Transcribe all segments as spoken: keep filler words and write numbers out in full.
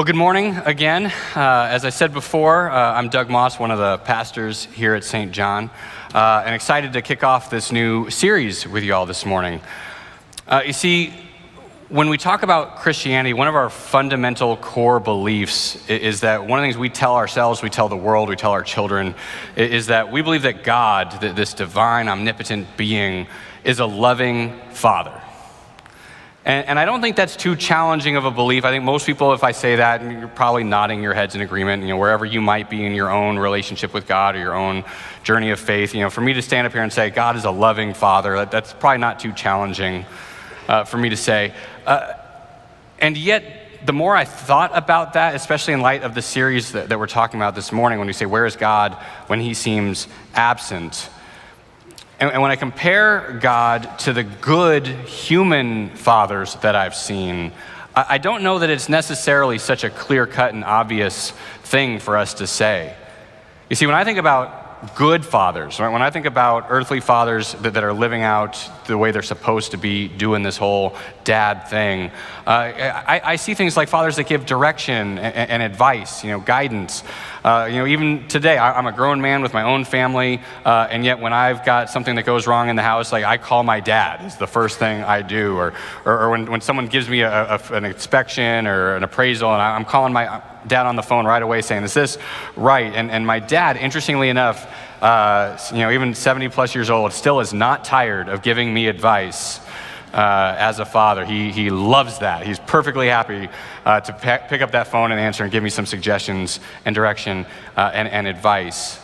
Well, good morning again. Uh, as I said before, uh, I'm Doug Mauss, one of the pastors here at Saint John, uh, and excited to kick off this new series with you all this morning. Uh, you see, when we talk about Christianity, one of our fundamental core beliefs is that one of the things we tell ourselves, we tell the world, we tell our children, is that we believe that God, that this divine, omnipotent being, is a loving father. And, and I don't think that's too challenging of a belief. I think most people, if I say that, you're probably nodding your heads in agreement, you know, wherever you might be in your own relationship with God or your own journey of faith. You know, for me to stand up here and say, God is a loving father, that, that's probably not too challenging uh, for me to say. Uh, and yet, the more I thought about that, especially in light of the series that, that we're talking about this morning, when we say, where is God when he seems absent? And when I compare God to the good human fathers that I've seen, I don't know that it's necessarily such a clear-cut and obvious thing for us to say. You see, when I think about good fathers, right, when I think about earthly fathers that, that are living out the way they're supposed to be, doing this whole dad thing, uh, I, I see things like fathers that give direction and, and advice, you know, guidance. Uh, you know, even today, I, I'm a grown man with my own family, uh, and yet when I've got something that goes wrong in the house, like I call my dad is the first thing I do, or or, or when, when someone gives me a, a, an inspection or an appraisal, and I, I'm calling my dad on the phone right away saying, is this right? And, and my dad, interestingly enough, uh, you know, even seventy plus years old, still is not tired of giving me advice. Uh, as a father, he, he loves that. He's perfectly happy uh, to pe- pick up that phone and answer and give me some suggestions and direction uh, and, and advice.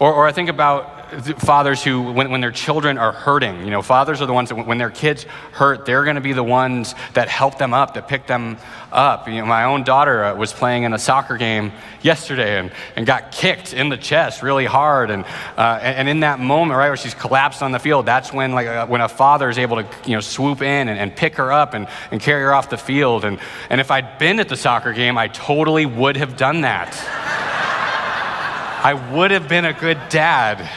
Or, or I think about fathers who, when, when their children are hurting, you know, fathers are the ones that when their kids hurt, they're going to be the ones that help them up, that pick them up. You know, my own daughter uh, was playing in a soccer game yesterday and, and got kicked in the chest really hard. And, uh, and and in that moment, right, where she's collapsed on the field, that's when like uh, when a father is able to, you know, swoop in and, and pick her up and, and carry her off the field. And, and if I'd been at the soccer game, I totally would have done that. I would have been a good dad.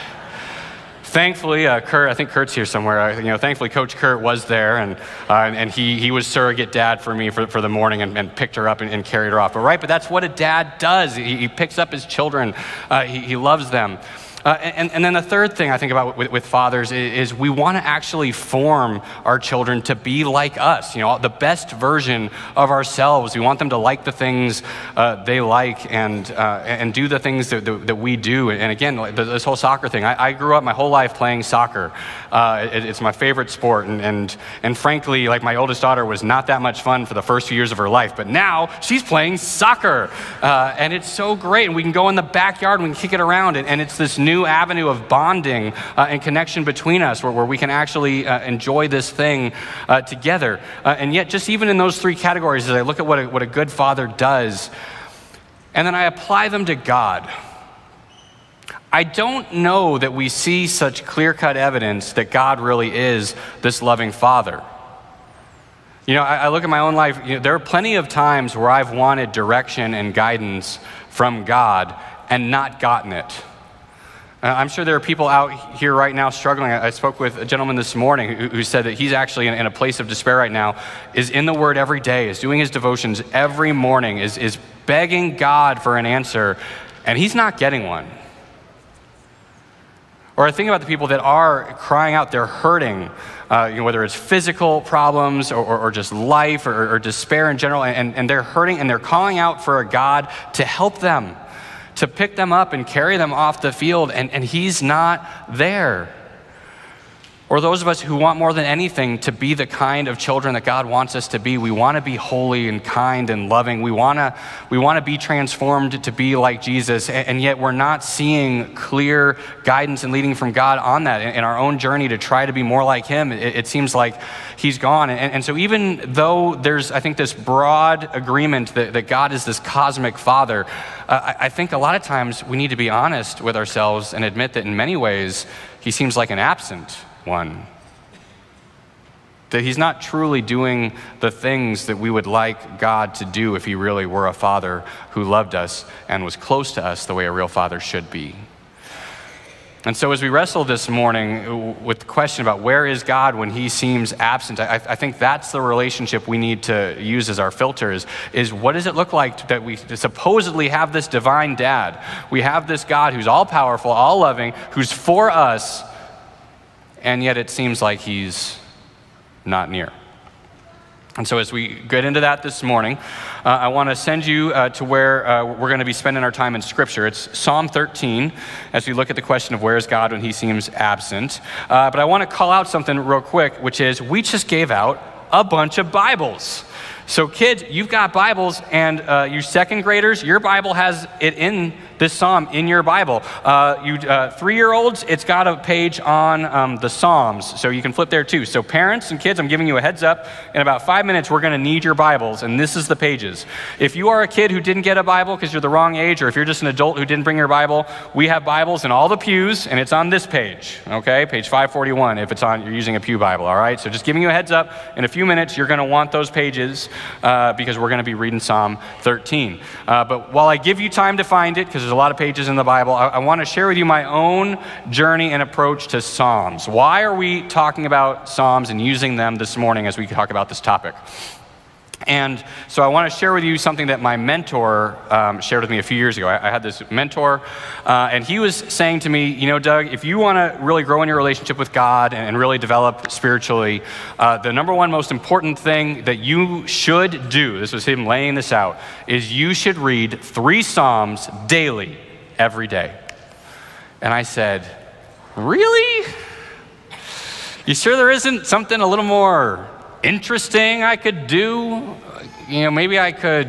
Thankfully, uh, Kurt, I think Kurt's here somewhere. Uh, you know, thankfully, Coach Kurt was there, and uh, and, and he, he was surrogate dad for me for, for the morning and, and picked her up and, and carried her off. But right, but that's what a dad does. He, he picks up his children. Uh, he, he loves them. Uh, and, and then the third thing I think about with, with fathers is, is we want to actually form our children to be like us, you know, the best version of ourselves. We want them to like the things uh, they like and uh, and do the things that, that, that we do. And again, this whole soccer thing, I, I grew up my whole life playing soccer. Uh, it, it's my favorite sport. And, and, and frankly, like my oldest daughter was not that much fun for the first few years of her life, but now she's playing soccer. Uh, and it's so great. And we can go in the backyard and we can kick it around. And, and it's this new new avenue of bonding uh, and connection between us where, where we can actually uh, enjoy this thing uh, together. Uh, and yet just even in those three categories, as I look at what a, what a good father does, and then I apply them to God, I don't know that we see such clear-cut evidence that God really is this loving father. You know, I, I look at my own life, you know, there are plenty of times where I've wanted direction and guidance from God and not gotten it. I'm sure there are people out here right now struggling. I spoke with a gentleman this morning who, who said that he's actually in, in a place of despair right now, is in the Word every day, is doing his devotions every morning, is, is begging God for an answer, and he's not getting one. Or I think about the people that are crying out, they're hurting, uh, you know, whether it's physical problems or, or, or just life or, or despair in general, and, and they're hurting and they're calling out for a God to help them, to pick them up and carry them off the field, and, and he's not there. Or those of us who want more than anything to be the kind of children that God wants us to be, we want to be holy and kind and loving. We want to we want to be transformed to be like Jesus, and, and yet we're not seeing clear guidance and leading from God on that. In, in our own journey to try to be more like him, it, it seems like he's gone. And, and so even though there's, I think, this broad agreement that, that God is this cosmic father, Uh, I think a lot of times we need to be honest with ourselves and admit that in many ways, he seems like an absent one. That he's not truly doing the things that we would like God to do if he really were a father who loved us and was close to us the way a real father should be. And so as we wrestle this morning with the question about where is God when he seems absent, I, I think that's the relationship we need to use as our filter is, is what does it look like that we supposedly have this divine dad? We have this God who's all-powerful, all-loving, who's for us, and yet it seems like he's not near. And so as we get into that this morning, uh, I want to send you uh, to where uh, we're going to be spending our time in Scripture. It's Psalm thirteen, as we look at the question of where is God when he seems absent. Uh, but I want to call out something real quick, which is we just gave out a bunch of Bibles. So kids, you've got Bibles, and uh, you second graders, your Bible has it in this Psalm, in your Bible. Uh, you uh, three-year-olds, it's got a page on um, the Psalms, so you can flip there too. So parents and kids, I'm giving you a heads up. In about five minutes, we're gonna need your Bibles, and this is the pages. If you are a kid who didn't get a Bible because you're the wrong age, or if you're just an adult who didn't bring your Bible, we have Bibles in all the pews, and it's on this page, okay? Page five forty-one, if it's on, you're using a pew Bible, all right? So just giving you a heads up. In a few minutes, you're gonna want those pages. Uh, because we're going to be reading Psalm thirteen. Uh, but while I give you time to find it, because there's a lot of pages in the Bible, I, I want to share with you my own journey and approach to Psalms. Why are we talking about Psalms and using them this morning as we talk about this topic? And so I want to share with you something that my mentor um, shared with me a few years ago. I, I had this mentor, uh, and he was saying to me, you know, Doug, if you want to really grow in your relationship with God and, and really develop spiritually, uh, the number one most important thing that you should do, this was him laying this out, is you should read three Psalms daily, every day. And I said, really? You sure there isn't something a little more interesting I could do? You know, maybe I could,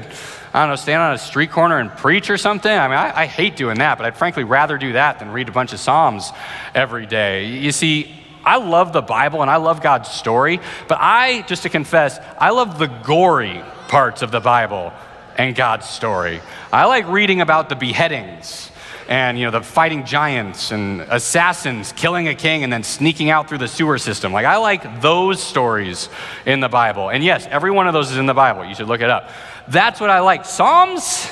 I don't know, stand on a street corner and preach or something. I mean, I, I hate doing that, but I'd frankly rather do that than read a bunch of Psalms every day. You see, I love the Bible and I love God's story, but I, just to confess, I love the gory parts of the Bible and God's story. I like reading about the beheadings and, you know, the fighting giants and assassins killing a king and then sneaking out through the sewer system. Like, I like those stories in the Bible. And yes, every one of those is in the Bible. You should look it up. That's what I like. Psalms,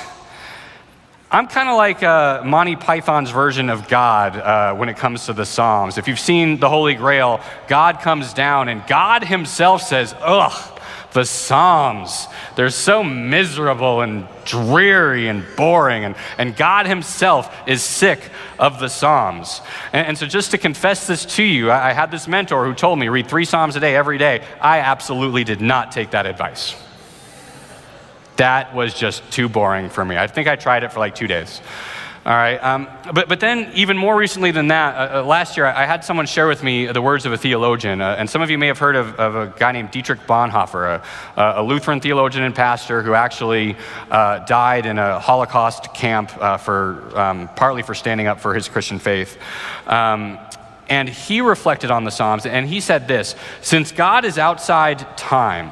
I'm kind of like uh, Monty Python's version of God uh, when it comes to the Psalms. If you've seen the Holy Grail, God comes down and God himself says, ugh, the Psalms, they're so miserable and dreary and boring, and, and God himself is sick of the Psalms. And, and so just to confess this to you, I, I had this mentor who told me, read three Psalms a day, every day. I absolutely did not take that advice. That was just too boring for me. I think I tried it for like two days. All right, um, but, but then even more recently than that, uh, last year I had someone share with me the words of a theologian, uh, and some of you may have heard of, of a guy named Dietrich Bonhoeffer, a, a Lutheran theologian and pastor who actually uh, died in a Holocaust camp uh, for um, partly for standing up for his Christian faith. Um, and he reflected on the Psalms, and he said this, since God is outside time.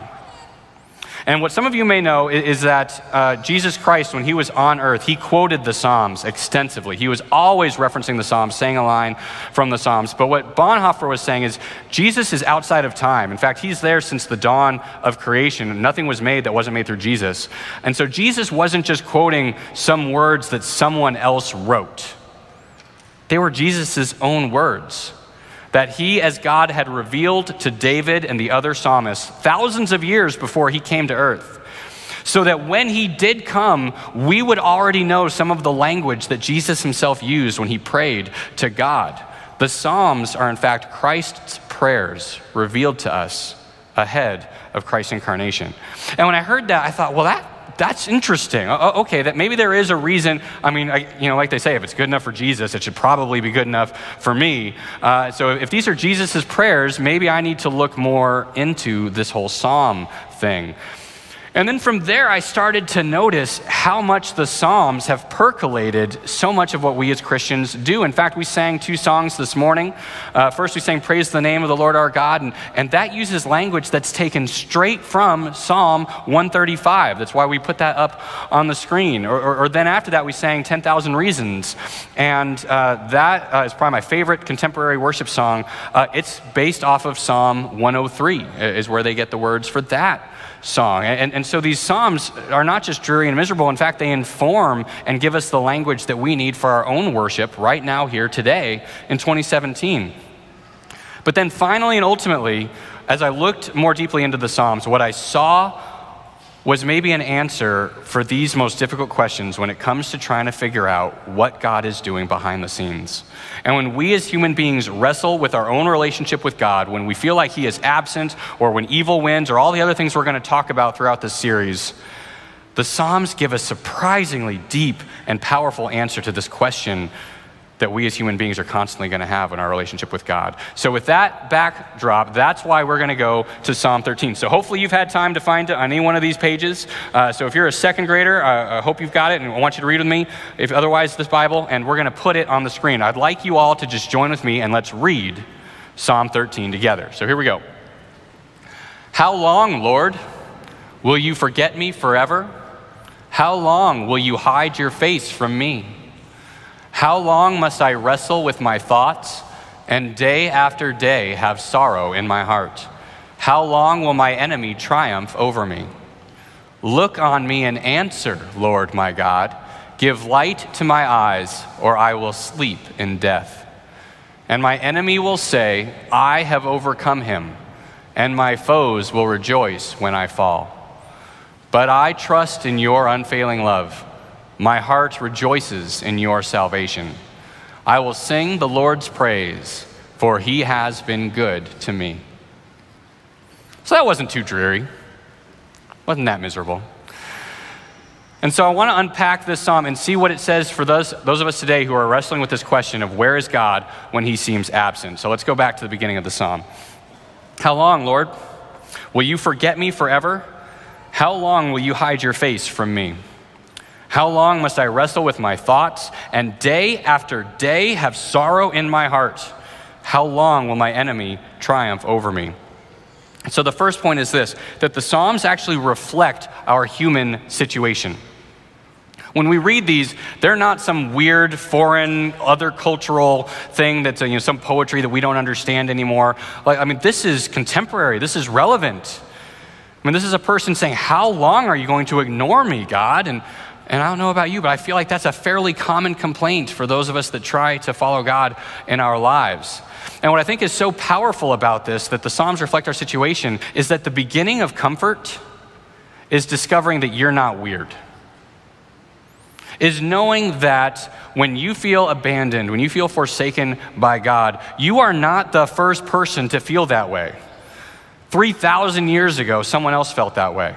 And what some of you may know is that uh, Jesus Christ, when he was on earth, he quoted the Psalms extensively. He was always referencing the Psalms, saying a line from the Psalms. But what Bonhoeffer was saying is Jesus is outside of time. In fact, he's there since the dawn of creation. Nothing was made that wasn't made through Jesus. And so Jesus wasn't just quoting some words that someone else wrote. They were Jesus' own words that he, as God, had revealed to David and the other psalmists thousands of years before he came to earth, so that when he did come, we would already know some of the language that Jesus himself used when he prayed to God. The Psalms are, in fact, Christ's prayers revealed to us ahead of Christ's incarnation. And when I heard that, I thought, well, that That's interesting. Okay, that maybe there is a reason. I mean, I, you know, like they say, if it's good enough for Jesus, it should probably be good enough for me. Uh, so if these are Jesus's prayers, maybe I need to look more into this whole Psalm thing. And then from there, I started to notice how much the Psalms have percolated so much of what we as Christians do. In fact, we sang two songs this morning. Uh, first, we sang Praise the Name of the Lord Our God, and, and that uses language that's taken straight from Psalm one thirty-five. That's why we put that up on the screen. Or, or, or then after that, we sang ten thousand Reasons, and uh, that uh, is probably my favorite contemporary worship song. Uh, it's based off of Psalm one oh three is where they get the words for that song. And, and so these psalms are not just dreary and miserable. In fact, they inform and give us the language that we need for our own worship right now, here, today, in twenty seventeen. But then finally and ultimately, as I looked more deeply into the Psalms, what I saw was maybe an answer for these most difficult questions when it comes to trying to figure out what God is doing behind the scenes. And when we as human beings wrestle with our own relationship with God, when we feel like He is absent, or when evil wins, or all the other things we're going to talk about throughout this series, the Psalms give a surprisingly deep and powerful answer to this question that we as human beings are constantly going to have in our relationship with God. So with that backdrop, that's why we're going to go to Psalm thirteen. So hopefully you've had time to find it on any one of these pages. Uh, so if you're a second grader, uh, I hope you've got it, and I want you to read with me. If otherwise, this Bible, and we're going to put it on the screen. I'd like you all to just join with me and let's read Psalm thirteen together. So here we go. How long, Lord, will you forget me forever? How long will you hide your face from me? How long must I wrestle with my thoughts and day after day have sorrow in my heart? How long will my enemy triumph over me? Look on me and answer, Lord my God. Give light to my eyes, or I will sleep in death. And my enemy will say, I have overcome him, and my foes will rejoice when I fall. But I trust in your unfailing love. My heart rejoices in your salvation. I will sing the Lord's praise, for he has been good to me. So that wasn't too dreary. Wasn't that miserable. And so I want to unpack this psalm and see what it says for those, those of us today who are wrestling with this question of where is God when he seems absent. So let's go back to the beginning of the psalm. How long, Lord, will you forget me forever? How long will you hide your face from me? How long must I wrestle with my thoughts and day after day have sorrow in my heart? How long will my enemy triumph over me? So the first point is this, that the Psalms actually reflect our human situation. When we read these, they're not some weird, foreign, other cultural thing that's, you know, some poetry that we don't understand anymore. Like, I mean, this is contemporary. This is relevant. I mean, this is a person saying, how long are you going to ignore me, God? And And I don't know about you, but I feel like that's a fairly common complaint for those of us that try to follow God in our lives. And what I think is so powerful about this, that the Psalms reflect our situation, is that the beginning of comfort is discovering that you're not weird. Is knowing that when you feel abandoned, when you feel forsaken by God, you are not the first person to feel that way. three thousand years ago, someone else felt that way.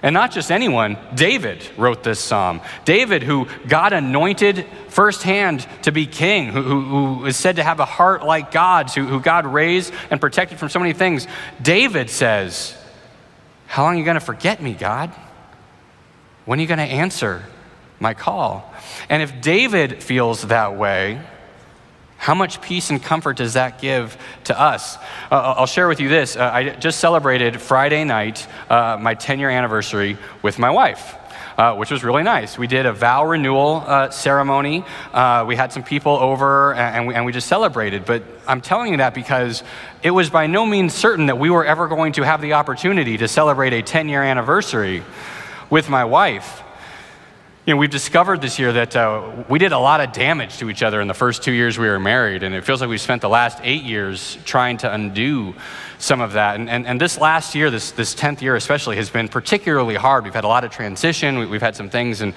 And not just anyone, David wrote this psalm. David, who God anointed firsthand to be king, who, who, who is said to have a heart like God's, who, who God raised and protected from so many things. David says, how long are you going to forget me, God? When are you going to answer my call? And if David feels that way, how much peace and comfort does that give to us? Uh, I'll share with you this. Uh, I just celebrated Friday night uh, my ten-year anniversary with my wife, uh, which was really nice. We did a vow renewal uh, ceremony. Uh, we had some people over, and we, and we just celebrated. But I'm telling you that because it was by no means certain that we were ever going to have the opportunity to celebrate a ten-year anniversary with my wife. You know, we've discovered this year that uh, we did a lot of damage to each other in the first two years we were married, and it feels like we've spent the last eight years trying to undo some of that. And, and, and this last year, this, this tenth year especially, has been particularly hard. We've had a lot of transition. We, we've had some things, and,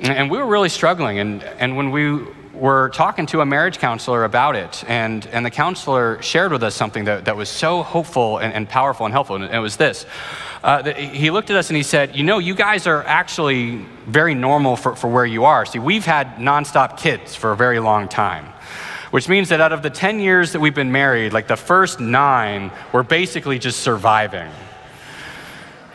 and we were really struggling. And, and when we were talking to a marriage counselor about it, and, and the counselor shared with us something that, that was so hopeful and, and powerful and helpful, and it was this. Uh, the, he looked at us and he said, you know, you guys are actually very normal for, for where you are. See, we've had nonstop kids for a very long time, which means that out of the ten years that we've been married, like the first nine were basically just surviving.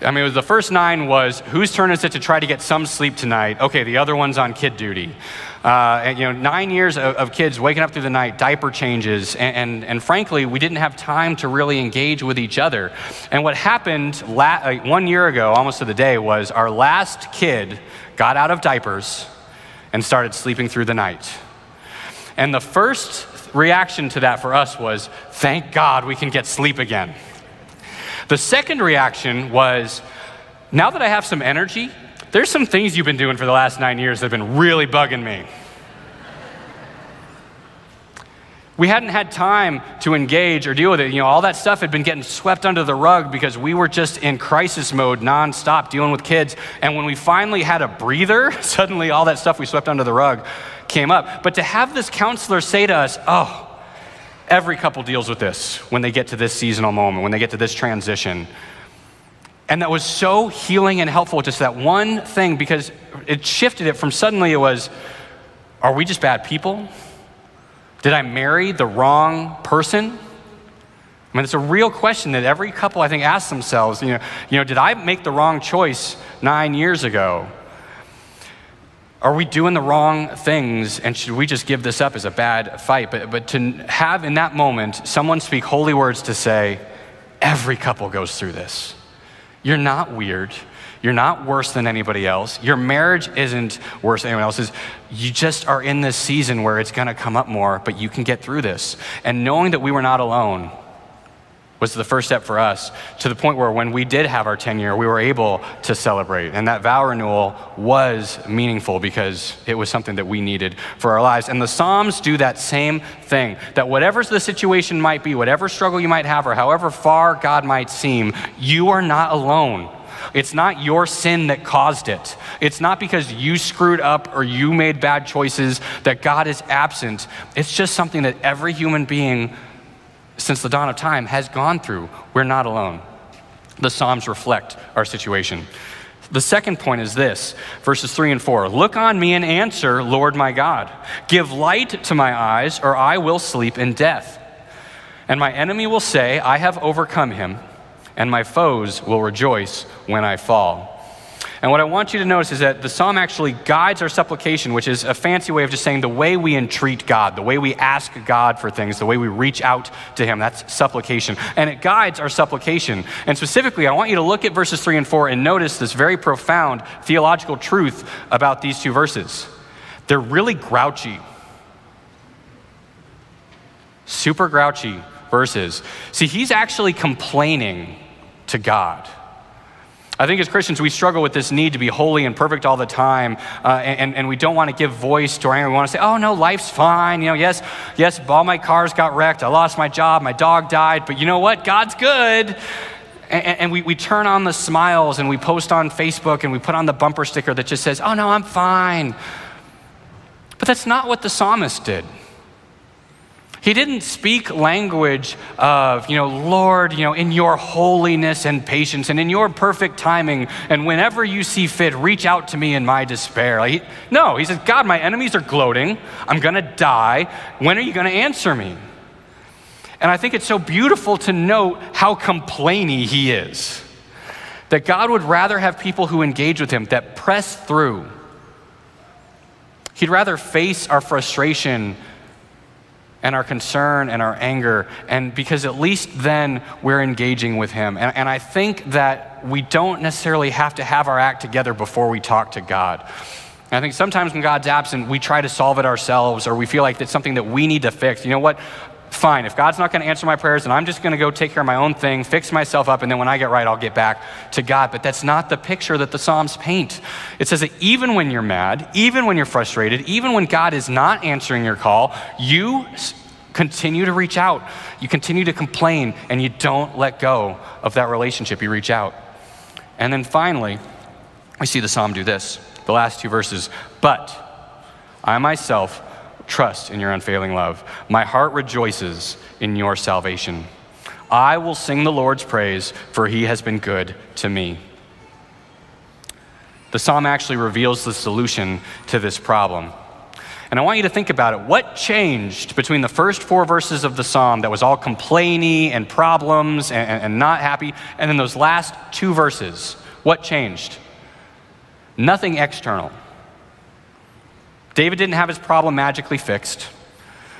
I mean, it was the first nine was, whose turn is it to try to get some sleep tonight? Okay, the other one's on kid duty. Uh, and, you know, nine years of, of kids waking up through the night, diaper changes, and, and, and frankly, we didn't have time to really engage with each other. And what happened la like one year ago, almost to the day, was our last kid got out of diapers and started sleeping through the night. And the first reaction to that for us was, thank God we can get sleep again. The second reaction was, now that I have some energy, there's some things you've been doing for the last nine years that have been really bugging me. We hadn't had time to engage or deal with it. You know, all that stuff had been getting swept under the rug because we were just in crisis mode nonstop dealing with kids. And when we finally had a breather, suddenly all that stuff we swept under the rug came up. But to have this counselor say to us, oh, every couple deals with this when they get to this seasonal moment, when they get to this transition. And that was so healing and helpful, just that one thing, because it shifted it from suddenly it was, are we just bad people? Did I marry the wrong person? I mean, it's a real question that every couple, I think, asks themselves. You know, you know, did I make the wrong choice nine years ago? Are we doing the wrong things, and should we just give this up as a bad fight? But, but to have in that moment someone speak holy words to say, every couple goes through this. You're not weird. You're not worse than anybody else. Your marriage isn't worse than anyone else's. You just are in this season where it's gonna come up more, but you can get through this. And knowing that we were not alone was the first step for us, to the point where when we did have our ten year, we were able to celebrate. And that vow renewal was meaningful because it was something that we needed for our lives. And the Psalms do that same thing, that whatever the situation might be, whatever struggle you might have, or however far God might seem, you are not alone. It's not your sin that caused it. It's not because you screwed up or you made bad choices that God is absent. It's just something that every human being since the dawn of time has gone through. We're not alone. The Psalms reflect our situation. The second point is this, verses three and four. Look on me and answer, Lord my God. Give light to my eyes, or I will sleep in death. And my enemy will say, I have overcome him. And my foes will rejoice when I fall. And what I want you to notice is that the psalm actually guides our supplication, which is a fancy way of just saying the way we entreat God, the way we ask God for things, the way we reach out to him. That's supplication. And it guides our supplication. And specifically, I want you to look at verses three and four and notice this very profound theological truth about these two verses. They're really grouchy. Super grouchy verses. See, he's actually complaining to God. I think as Christians, we struggle with this need to be holy and perfect all the time, uh, and, and we don't want to give voice to our anger. We want to say, oh no, life's fine. You know, yes, yes, all my cars got wrecked. I lost my job. My dog died. But you know what? God's good. And, and we, we turn on the smiles, and we post on Facebook, and we put on the bumper sticker that just says, oh no, I'm fine. But that's not what the psalmist did. He didn't speak language of, you know, Lord, you know, in your holiness and patience and in your perfect timing, and whenever you see fit, reach out to me in my despair. Like, no, he says, God, my enemies are gloating. I'm going to die. When are you going to answer me? And I think it's so beautiful to note how complainy he is, that God would rather have people who engage with him, that press through. He'd rather face our frustration and our concern and our anger, and because at least then we're engaging with him. And, and I think that we don't necessarily have to have our act together before we talk to God. And I think sometimes when God's absent, we try to solve it ourselves, or we feel like it's something that we need to fix. You know what? Fine, if God's not gonna answer my prayers, then I'm just gonna go take care of my own thing, fix myself up, and then when I get right, I'll get back to God. But that's not the picture that the Psalms paint. It says that even when you're mad, even when you're frustrated, even when God is not answering your call, you continue to reach out. You continue to complain, and you don't let go of that relationship. You reach out. And then finally, we see the Psalm do this, the last two verses. But I myself trust in your unfailing love. My heart rejoices in your salvation. I will sing the Lord's praise, for he has been good to me. The psalm actually reveals the solution to this problem. And I want you to think about it. What changed between the first four verses of the psalm that was all complainy and problems and, and, and not happy, and then those last two verses? What changed? Nothing external. David didn't have his problem magically fixed.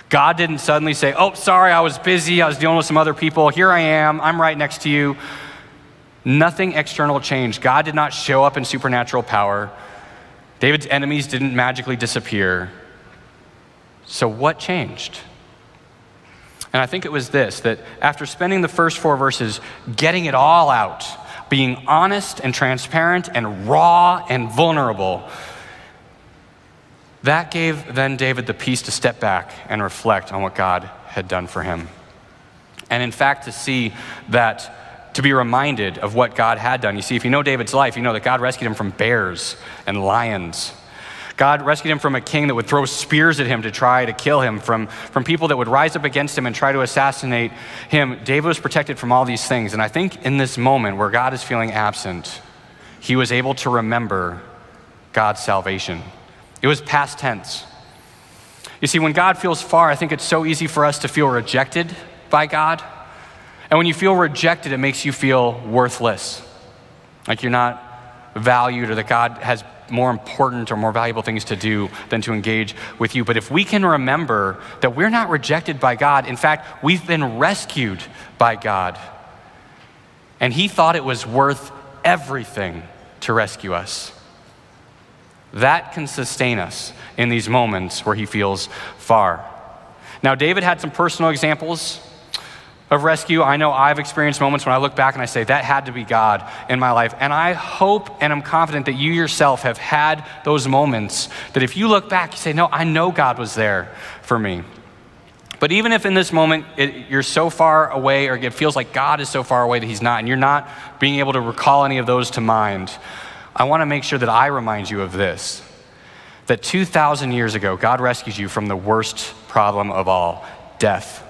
God didn't suddenly say, oh, sorry, I was busy. I was dealing with some other people. Here I am. I'm right next to you. Nothing external changed. God did not show up in supernatural power. David's enemies didn't magically disappear. So what changed? And I think it was this, that after spending the first four verses getting it all out, being honest and transparent and raw and vulnerable, that gave then David the peace to step back and reflect on what God had done for him. And in fact, to see that, to be reminded of what God had done. You see, if you know David's life, you know that God rescued him from bears and lions. God rescued him from a king that would throw spears at him to try to kill him, from, from people that would rise up against him and try to assassinate him. David was protected from all these things. And I think in this moment where God is feeling absent, he was able to remember God's salvation. It was past tense. You see, when God feels far, I think it's so easy for us to feel rejected by God. And when you feel rejected, it makes you feel worthless. Like you're not valued, or that God has more important or more valuable things to do than to engage with you. But if we can remember that we're not rejected by God, in fact, we've been rescued by God. And he thought it was worth everything to rescue us. That can sustain us in these moments where he feels far. Now, David had some personal examples of rescue. I know I've experienced moments when I look back and I say, that had to be God in my life. And I hope and I'm confident that you yourself have had those moments that if you look back, you say, no, I know God was there for me. But even if in this moment it, you're so far away, or it feels like God is so far away that he's not, and you're not being able to recall any of those to mind, I wanna make sure that I remind you of this, that two thousand years ago, God rescued you from the worst problem of all, death.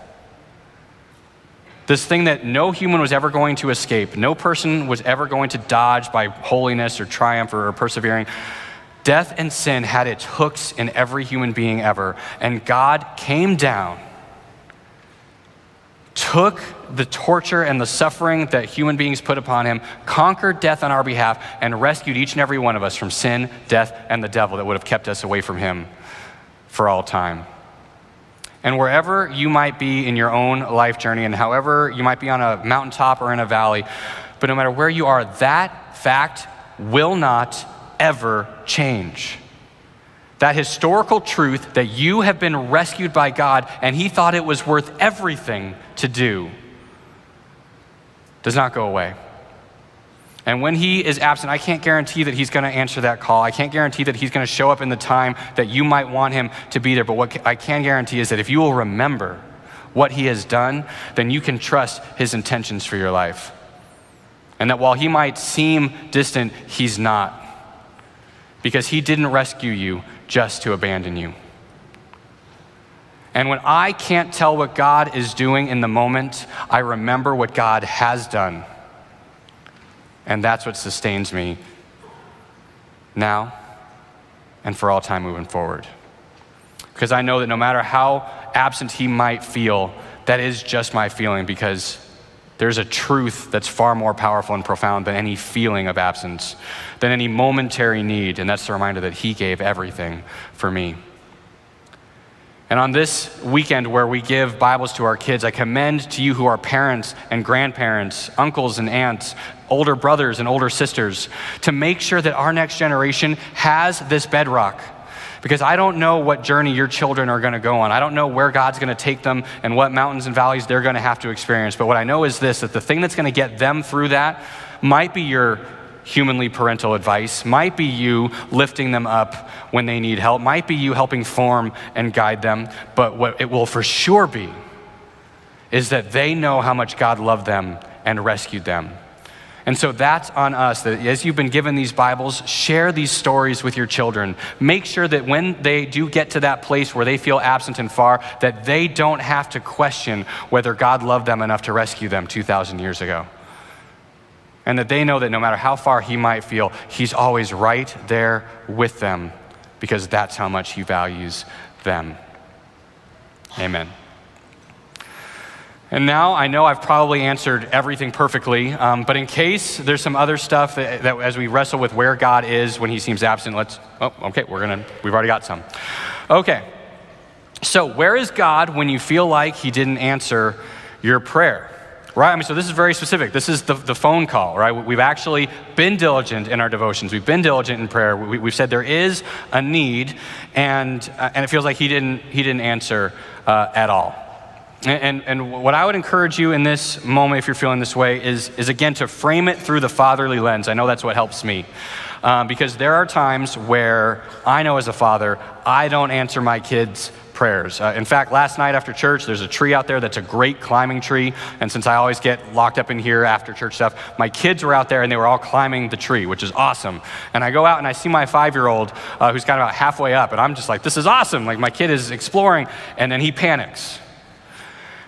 This thing that no human was ever going to escape, no person was ever going to dodge by holiness or triumph or persevering. Death and sin had its hooks in every human being ever. And God came down, took the torture and the suffering that human beings put upon him, conquered death on our behalf, and rescued each and every one of us from sin, death, and the devil that would have kept us away from him for all time. And wherever you might be in your own life journey, and however you might be on a mountaintop or in a valley, but no matter where you are, that fact will not ever change. That historical truth that you have been rescued by God and he thought it was worth everything to do does not go away. And when he is absent, I can't guarantee that he's gonna answer that call. I can't guarantee that he's gonna show up in the time that you might want him to be there. But what I can guarantee is that if you will remember what he has done, then you can trust his intentions for your life. And that while he might seem distant, he's not. Because he didn't rescue you just to abandon you. And when I can't tell what God is doing in the moment, I remember what God has done. And that's what sustains me now and for all time moving forward. Because I know that no matter how absent he might feel, that is just my feeling, because there's a truth that's far more powerful and profound than any feeling of absence, than any momentary need, and that's the reminder that he gave everything for me. And on this weekend where we give Bibles to our kids, I commend to you who are parents and grandparents, uncles and aunts, older brothers and older sisters, to make sure that our next generation has this bedrock. Because I don't know what journey your children are gonna go on. I don't know where God's gonna take them and what mountains and valleys they're gonna have to experience. But what I know is this, that the thing that's gonna get them through that might be your humanly parental advice, might be you lifting them up when they need help, might be you helping form and guide them. But what it will for sure be is that they know how much God loved them and rescued them. And so that's on us, that as you've been given these Bibles, share these stories with your children. Make sure that when they do get to that place where they feel absent and far, that they don't have to question whether God loved them enough to rescue them two thousand years ago. And that they know that no matter how far he might feel, he's always right there with them, because that's how much he values them. Amen. And now I know I've probably answered everything perfectly, um, but in case there's some other stuff that, that as we wrestle with where God is when he seems absent, let's, oh, okay, we're gonna, we've already got some. Okay, so where is God when you feel like he didn't answer your prayer? Right, I mean, so this is very specific. This is the, the phone call, right? We've actually been diligent in our devotions. We've been diligent in prayer. We, we've said there is a need, and, uh, and it feels like he didn't, he didn't answer uh, at all. And, and what I would encourage you in this moment, if you're feeling this way, is, is again, to frame it through the fatherly lens. I know that's what helps me. Um, because there are times where I know as a father, I don't answer my kids' prayers. Uh, in fact, last night after church, there's a tree out there that's a great climbing tree. And since I always get locked up in here after church stuff, my kids were out there and they were all climbing the tree, which is awesome. And I go out and I see my five-year-old uh, who's kind of about halfway up, and I'm just like, this is awesome. Like, my kid is exploring. And then he panics,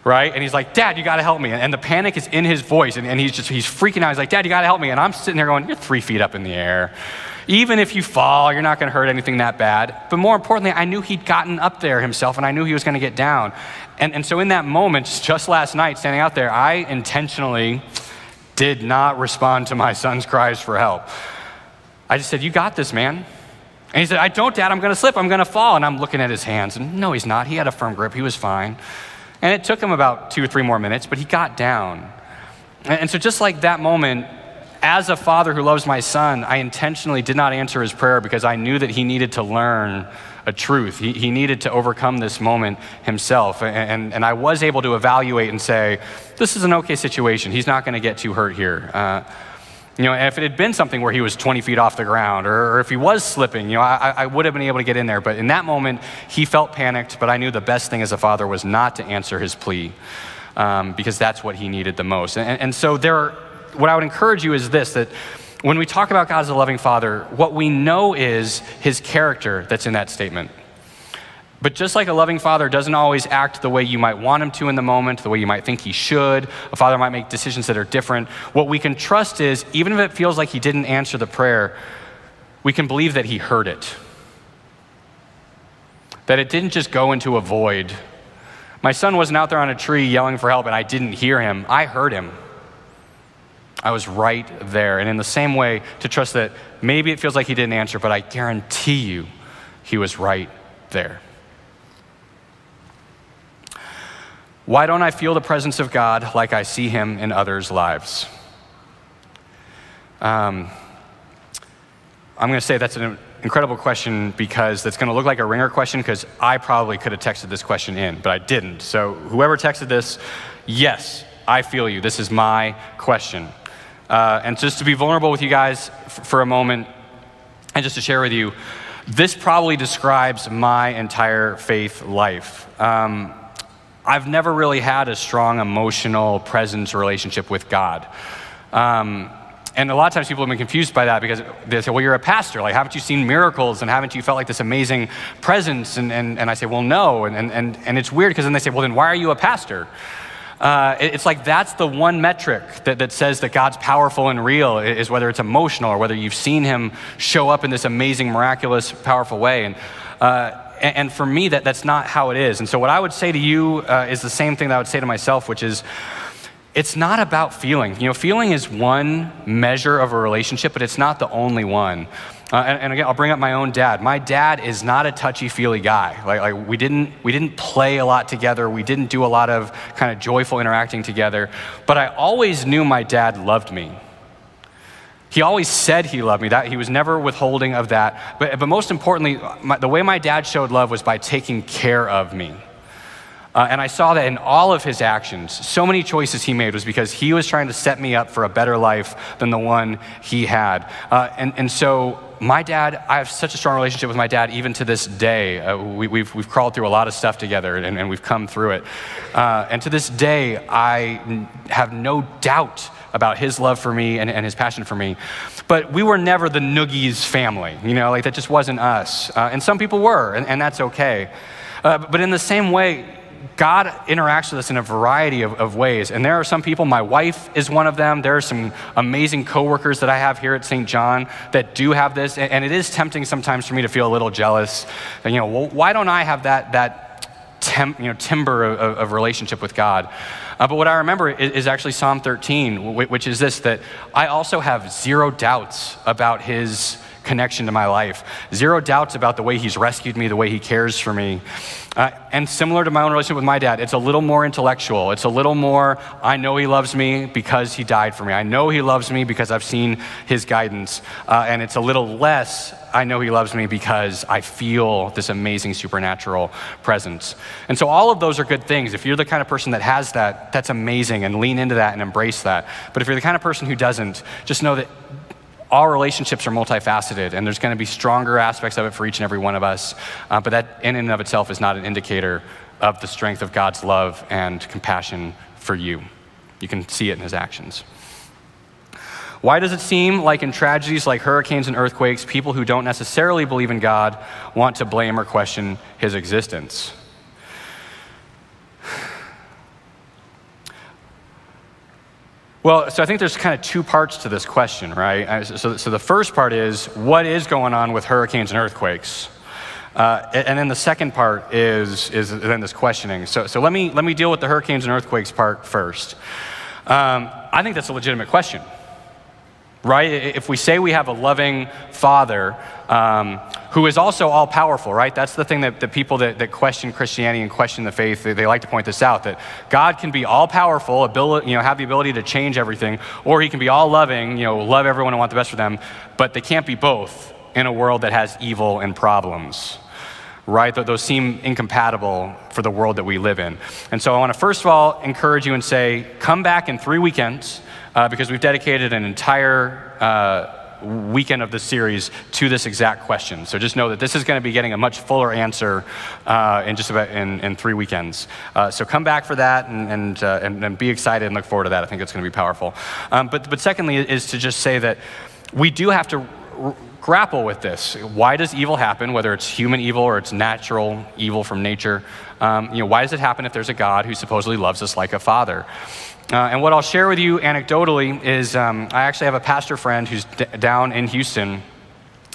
right? And he's like, Dad, you gotta help me. And, and the panic is in his voice. And, and he's just, he's freaking out. He's like, Dad, you gotta help me. And I'm sitting there going, you're three feet up in the air. Even if you fall, you're not going to hurt anything that bad. But more importantly, I knew he'd gotten up there himself, and I knew he was going to get down. And, and so in that moment, just last night, standing out there, I intentionally did not respond to my son's cries for help. I just said, you got this, man. And he said, I don't, Dad. I'm going to slip. I'm going to fall. And I'm looking at his hands. And no, he's not. He had a firm grip. He was fine. And it took him about two or three more minutes, but he got down. And, and so just like that moment, as a father who loves my son, I intentionally did not answer his prayer because I knew that he needed to learn a truth. He, he needed to overcome this moment himself. And, and, and I was able to evaluate and say, this is an okay situation. He's not going to get too hurt here. Uh, you know, if it had been something where he was twenty feet off the ground, or, or if he was slipping, you know, I, I would have been able to get in there. But in that moment, he felt panicked, but I knew the best thing as a father was not to answer his plea um, because that's what he needed the most. And, and so there are, what I would encourage you is this, that when we talk about God as a loving father, what we know is his character that's in that statement. But just like a loving father doesn't always act the way you might want him to in the moment, the way you might think he should, a father might make decisions that are different. What we can trust is, even if it feels like he didn't answer the prayer, we can believe that he heard it. That it didn't just go into a void. My son wasn't out there on a tree yelling for help and I didn't hear him. I heard him. I was right there. And in the same way, to trust that maybe it feels like he didn't answer, but I guarantee you he was right there. Why don't I feel the presence of God like I see him in others' lives? Um, I'm going to say that's an incredible question because that's going to look like a ringer question because I probably could have texted this question in, but I didn't. So whoever texted this, yes, I feel you. This is my question. Uh, and just to be vulnerable with you guys f- for a moment, and just to share with you, this probably describes my entire faith life. Um, I've never really had a strong emotional presence relationship with God. Um, and a lot of times people have been confused by that because they say, well, you're a pastor. Like, haven't you seen miracles? And haven't you felt like this amazing presence? And, and, and I say, well, no. And, and, and it's weird because then they say, well, then why are you a pastor? Uh, it's like that's the one metric that, that says that God's powerful and real is whether it's emotional or whether you've seen him show up in this amazing, miraculous, powerful way. And, uh, and for me, that, that's not how it is. And so what I would say to you uh, is the same thing that I would say to myself, which is it's not about feeling. You know, feeling is one measure of a relationship, but it's not the only one. Uh, and, and again, I'll bring up my own dad. My dad is not a touchy-feely guy. Like, like we didn't we didn't play a lot together. We didn't do a lot of kind of joyful interacting together. But I always knew my dad loved me. He always said he loved me. That he was never withholding of that. But, but most importantly, my, the way my dad showed love was by taking care of me. Uh, and I saw that in all of his actions. So many choices he made was because he was trying to set me up for a better life than the one he had. Uh, and, and so my dad, I have such a strong relationship with my dad even to this day. Uh, we, we've, we've crawled through a lot of stuff together and, and we've come through it. Uh, and to this day, I have no doubt about his love for me and, and his passion for me. But we were never the noogies family, you know, like that just wasn't us. Uh, and some people were, and, and that's okay. Uh, but in the same way, God interacts with us in a variety of, of ways. And there are some people, my wife is one of them. There are some amazing coworkers that I have here at Saint John that do have this. And, and it is tempting sometimes for me to feel a little jealous. And, you know, well, why don't I have that, that temp, you know, timber of, of relationship with God? Uh, but what I remember is, is actually Psalm thirteen, which is this, that I also have zero doubts about his connection to my life. Zero doubts about the way he's rescued me, the way he cares for me. Uh, and similar to my own relationship with my dad, it's a little more intellectual. It's a little more, I know he loves me because he died for me. I know he loves me because I've seen his guidance. Uh, and it's a little less, I know he loves me because I feel this amazing supernatural presence. And so all of those are good things. If you're the kind of person that has that, that's amazing, and lean into that and embrace that. But if you're the kind of person who doesn't, just know that all relationships are multifaceted, and there's going to be stronger aspects of it for each and every one of us. Uh, but that in and of itself is not an indicator of the strength of God's love and compassion for you. You can see it in his actions. Why does it seem like in tragedies like hurricanes and earthquakes, people who don't necessarily believe in God want to blame or question his existence? Well, so I think there's kind of two parts to this question, right? So, so the first part is, what is going on with hurricanes and earthquakes? Uh, and then the second part is, is then this questioning. So, so let me, let me deal with the hurricanes and earthquakes part first. Um, I think that's a legitimate question, right? If we say we have a loving Father um, who is also all-powerful, right? That's the thing that the people that, that question Christianity and question the faith, they, they like to point this out, that God can be all-powerful, ability, you know, have the ability to change everything, or he can be all-loving, you know, love everyone and want the best for them, but they can't be both in a world that has evil and problems, right? Those seem incompatible for the world that we live in. And so I want to first of all encourage you and say, come back in three weekends, Uh, because we've dedicated an entire uh, weekend of this series to this exact question. So just know that this is going to be getting a much fuller answer uh, in just about in, in three weekends. Uh, so come back for that and and, uh, and and be excited and look forward to that. I think it's going to be powerful. Um, but but secondly is to just say that we do have to r- grapple with this. Why does evil happen, whether it's human evil or it's natural evil from nature? Um, you know, why does it happen if there's a God who supposedly loves us like a father? Uh, and what I'll share with you anecdotally is um, I actually have a pastor friend who's d down in Houston,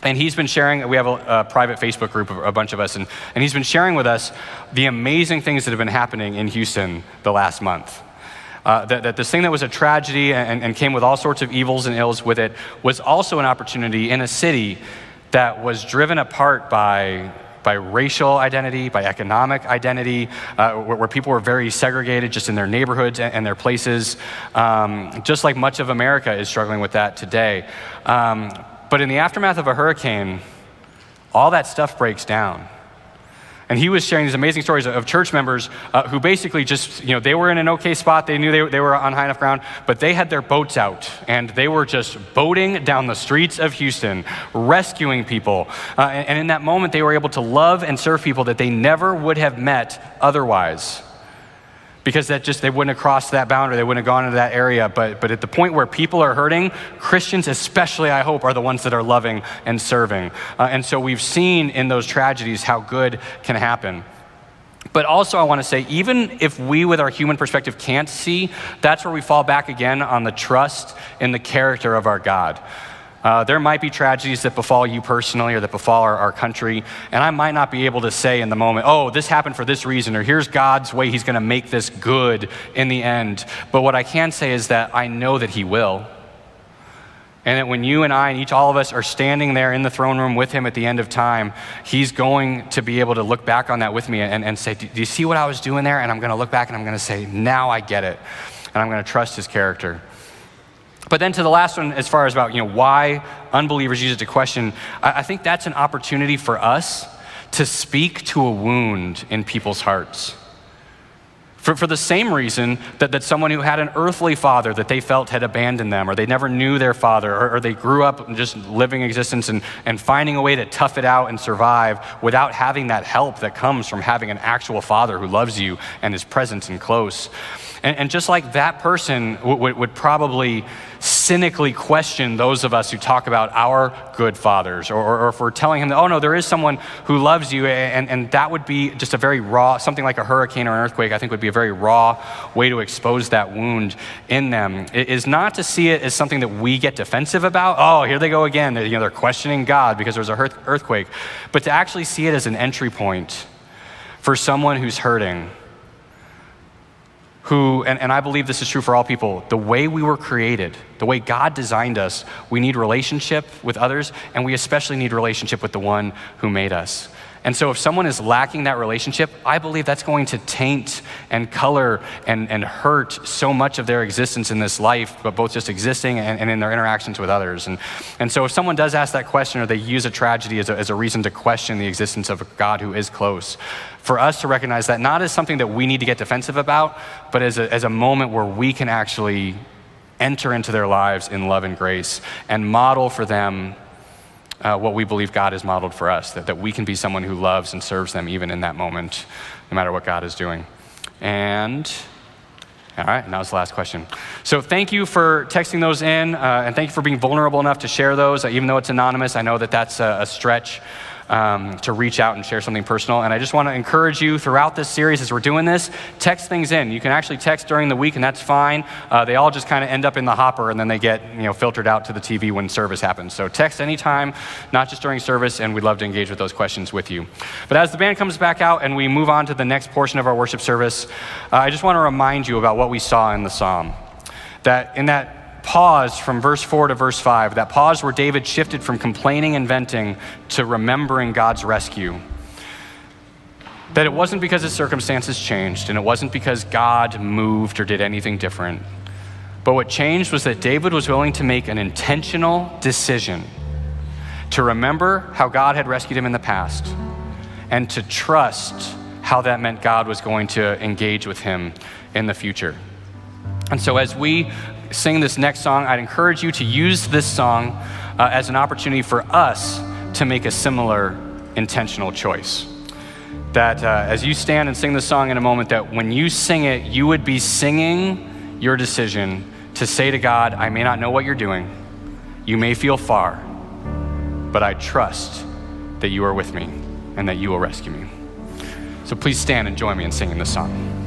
and he's been sharing, we have a, a private Facebook group of a bunch of us, and, and he's been sharing with us the amazing things that have been happening in Houston the last month. Uh, that, that this thing that was a tragedy and, and came with all sorts of evils and ills with it was also an opportunity in a city that was driven apart by by racial identity, by economic identity, uh, where, where people were very segregated just in their neighborhoods and, and their places, um, just like much of America is struggling with that today. Um, but in the aftermath of a hurricane, all that stuff breaks down. And he was sharing these amazing stories of church members uh, who basically just, you know, they were in an okay spot. They knew they, they were on high enough ground, but they had their boats out and they were just boating down the streets of Houston, rescuing people. Uh, and, and in that moment, they were able to love and serve people that they never would have met otherwise, because that just, they wouldn't have crossed that boundary. They wouldn't have gone into that area. But, but at the point where people are hurting, Christians especially, I hope, are the ones that are loving and serving. Uh, and so we've seen in those tragedies how good can happen. But also I want to say, even if we with our human perspective can't see, that's where we fall back again on the trust in the character of our God. Uh, there might be tragedies that befall you personally or that befall our, our country, and I might not be able to say in the moment, oh, this happened for this reason, or here's God's way he's going to make this good in the end. But what I can say is that I know that he will, and that when you and I and each all of us are standing there in the throne room with him at the end of time, he's going to be able to look back on that with me and, and say, do you see what I was doing there? And I'm going to look back and I'm going to say, now I get it, and I'm going to trust his character. But then to the last one, as far as about, you know, why unbelievers use it to question, I think that's an opportunity for us to speak to a wound in people's hearts. For, for the same reason that, that someone who had an earthly father that they felt had abandoned them, or they never knew their father, or, or they grew up just living existence and, and finding a way to tough it out and survive without having that help that comes from having an actual father who loves you and is present and close. And, and just like that person would, would probably cynically question those of us who talk about our good fathers, or, or, or if we're telling him that, oh no, there is someone who loves you, and, and that would be just a very raw, something like a hurricane or an earthquake, I think would be a very raw way to expose that wound in them. It is not to see it as something that we get defensive about, oh, here they go again, they're, you know, they're questioning God because there was an earthquake, but to actually see it as an entry point for someone who's hurting, who, and, and I believe this is true for all people, the way we were created, the way God designed us, we need relationship with others, and we especially need relationship with the one who made us. And so if someone is lacking that relationship, I believe that's going to taint and color and, and hurt so much of their existence in this life, but both just existing and, and in their interactions with others. And, and so if someone does ask that question, or they use a tragedy as a, as a reason to question the existence of a God who is close, for us to recognize that not as something that we need to get defensive about, but as a, as a moment where we can actually enter into their lives in love and grace and model for them Uh, what we believe God has modeled for us, that, that we can be someone who loves and serves them even in that moment, no matter what God is doing. And, all right, now's the last question. So thank you for texting those in, uh, and thank you for being vulnerable enough to share those. Uh, even though it's anonymous, I know that that's a, a stretch um, to reach out and share something personal. And I just want to encourage you throughout this series as we're doing this, text things in. You can actually text during the week, and that's fine. Uh, they all just kind of end up in the hopper, and then they get, you know, filtered out to the T V when service happens. So text anytime, not just during service, and we'd love to engage with those questions with you. But as the band comes back out and we move on to the next portion of our worship service, uh, I just want to remind you about what we saw in the psalm. That in that pause from verse four to verse five, that pause where David shifted from complaining and venting to remembering God's rescue, that it wasn't because his circumstances changed, and it wasn't because God moved or did anything different. But what changed was that David was willing to make an intentional decision to remember how God had rescued him in the past, and to trust how that meant God was going to engage with him in the future. And so as we sing this next song, I'd encourage you to use this song uh, as an opportunity for us to make a similar intentional choice. That uh, as you stand and sing this song in a moment, that when you sing it, you would be singing your decision to say to God, I may not know what you're doing. You may feel far, but I trust that you are with me and that you will rescue me. So please stand and join me in singing this song.